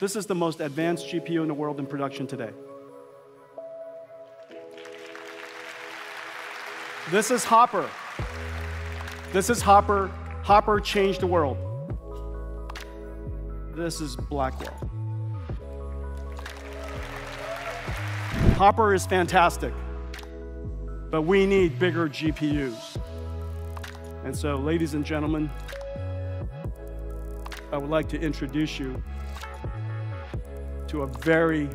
This is the most advanced GPU in the world in production today. This is Hopper. This is Hopper. Hopper changed the world. This is Blackwell. Hopper is fantastic, but we need bigger GPUs. And so, ladies and gentlemen, I would like to introduce you to a very,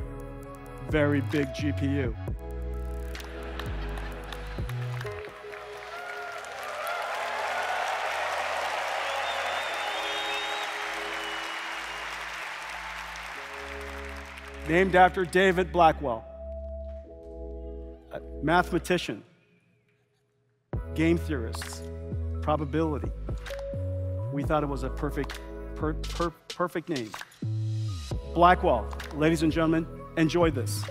very big GPU. Named after David Blackwell, a mathematician, game theorists, probability. We thought it was a perfect name. Blackwell, ladies and gentlemen, enjoy this.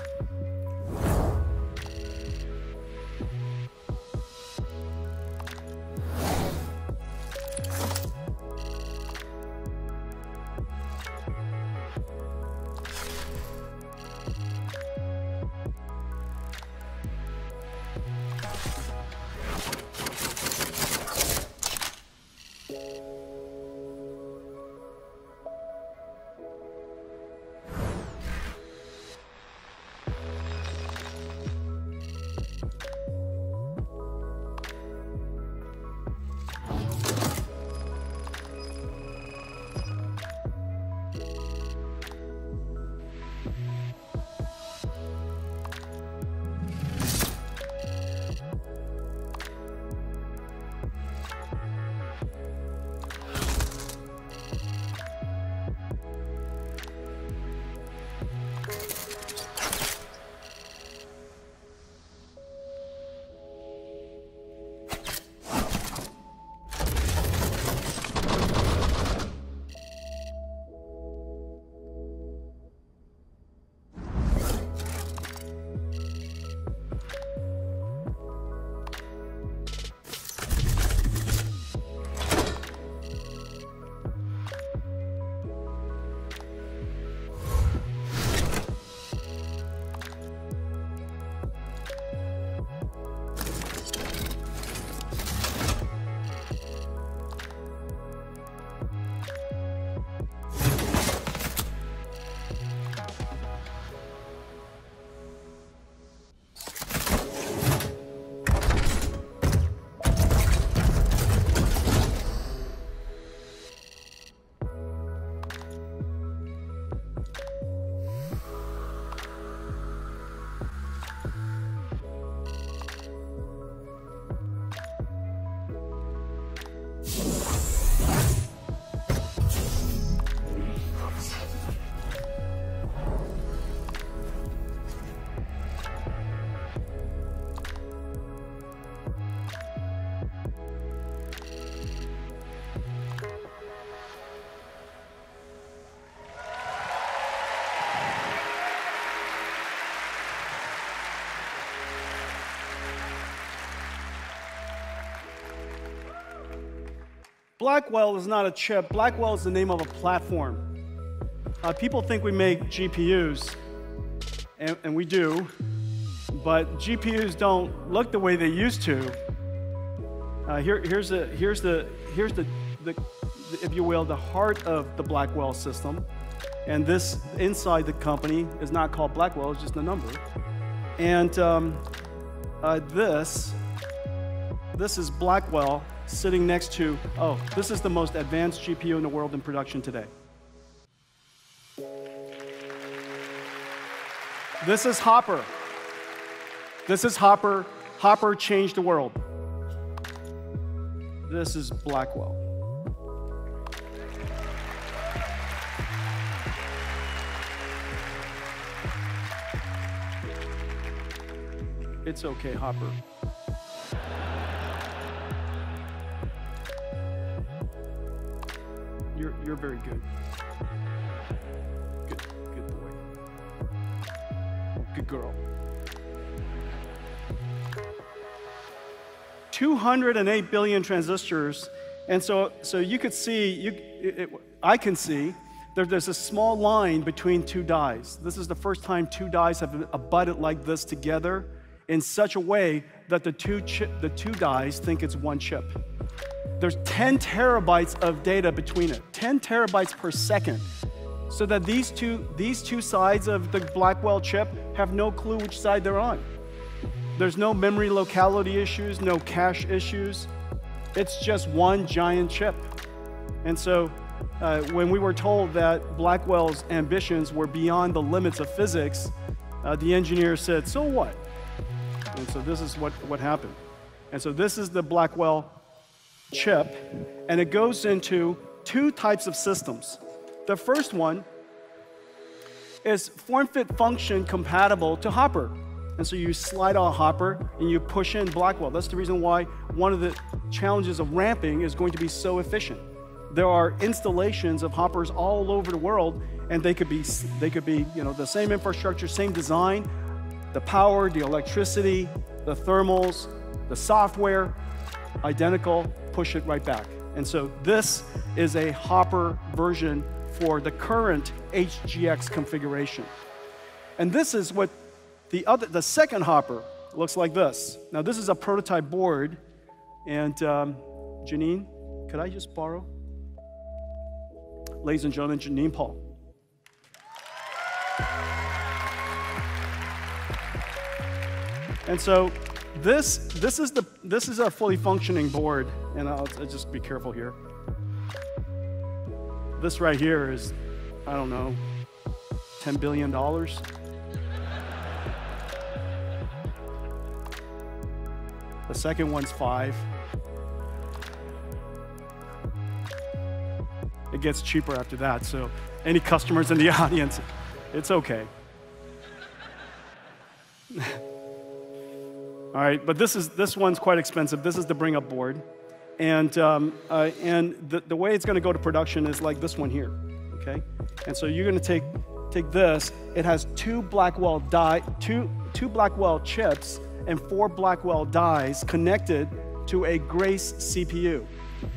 Blackwell is not a chip. Blackwell is the name of a platform. People think we make GPUs, and we do, but GPUs don't look the way they used to. Here's the, if you will, the heart of the Blackwell system. And this inside the company is not called Blackwell; it's just a number. And this is Blackwell. Sitting next to, oh, this is the most advanced GPU in the world in production today. This is Hopper. This is Hopper. Hopper changed the world. This is Blackwell. It's okay, Hopper. You're very good. Good boy. Good girl. 208 billion transistors, and so you could see, I can see There's a small line between two dies. This is the first time two dies have been abutted like this together in such a way that the two dies think it's one chip. There's 10 terabytes of data between it, 10 terabytes per second, so that these two sides of the Blackwell chip have no clue which side they're on. There's no memory locality issues, no cache issues. It's just one giant chip. And so when we were told that Blackwell's ambitions were beyond the limits of physics, the engineer said, so what? And so this is what happened. And so this is the Blackwell chip, and it goes into two types of systems. The first one is form-fit function compatible to Hopper. And so you slide on Hopper and you push in Blackwell. That's the reason why one of the challenges of ramping is going to be so efficient. There are installations of Hoppers all over the world, and they could be the same infrastructure, same design, the power, the electricity, the thermals, the software, identical, push it right back. And so this is a Hopper version for the current HGX configuration. And this is what the second Hopper looks like this. Now this is a prototype board, and Janine, could I just borrow? Ladies and gentlemen, Janine Paul. And so this is a fully functioning board, and I'll just be careful here. This right here is, I don't know, $10 billion. The second one's 5. It gets cheaper after that, so any customers in the audience, it's okay. All right, but this one's quite expensive. This is the bring-up board, and the way it's going to go to production is like this one here, okay? And so you're going to take this. It has two Blackwell chips and 4 Blackwell dies connected to a Grace CPU.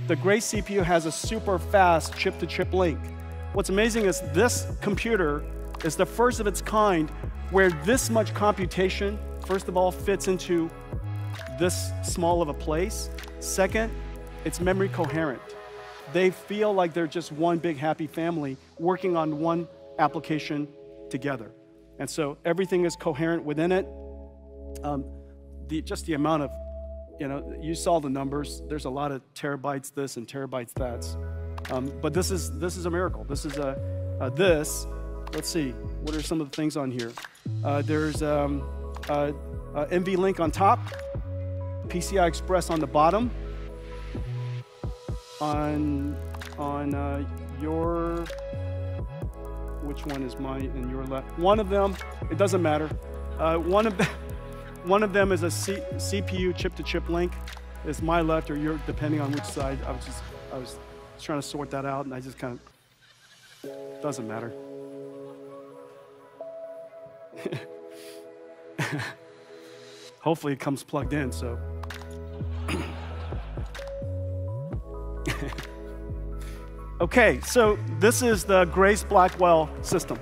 The Grace CPU has a super fast chip-to-chip link. What's amazing is this computer is the first of its kind where this much computation, first of all, fits into this small of a place. Second, it's memory coherent. They feel like they're just one big happy family working on one application together. And so everything is coherent within it. Just the amount of, you saw the numbers. There's a lot of terabytes this and terabytes that. But this is a miracle. This is this. Let's see, what are some of the things on here? There's NV link on top, PCI Express on the bottom. On your, which one is mine and your left? One of them, it doesn't matter. One of them is a CPU chip-to-chip link. It's my left or your, depending on which side. I was trying to sort that out, and I just kind of, doesn't matter. Hopefully it comes plugged in, so. Okay, so this is the Grace Blackwell system.